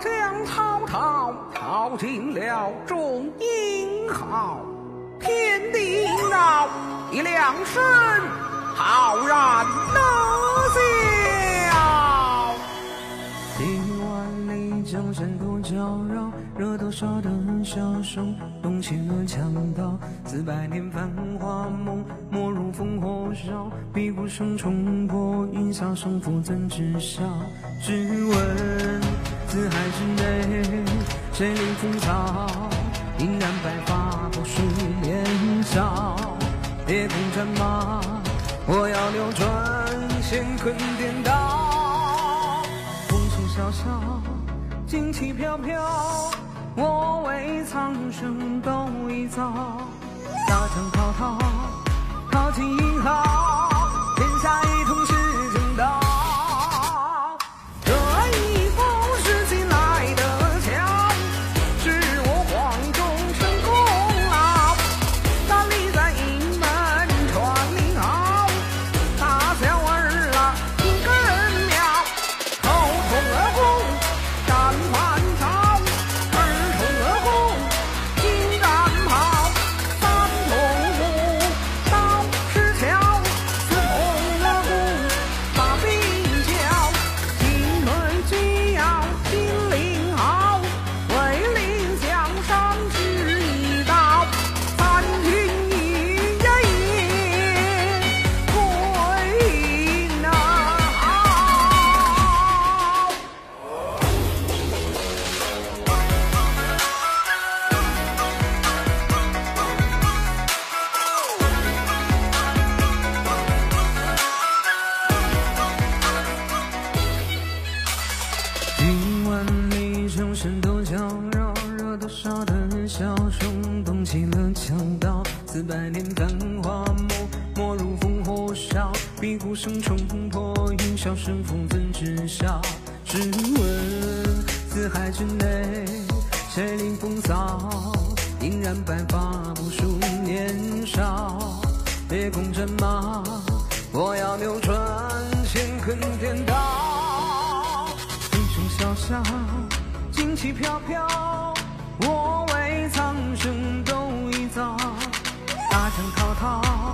将曹操操尽了众英豪，天地萦绕一良身，浩然能笑。一万里江山多娇娆，惹多少的枭雄，动情的强盗，四百年繁华梦，莫如烽火烧。辟谷声冲破云霄，生父怎知晓？只问四海之内，谁领风骚？银染白发，不是年少。夜空战马，我要流转乾坤颠倒。风尘萧萧，旌旗飘飘，我为苍生斗一遭。大江滔滔，豪情英豪，天下一统是正道。大江滔滔。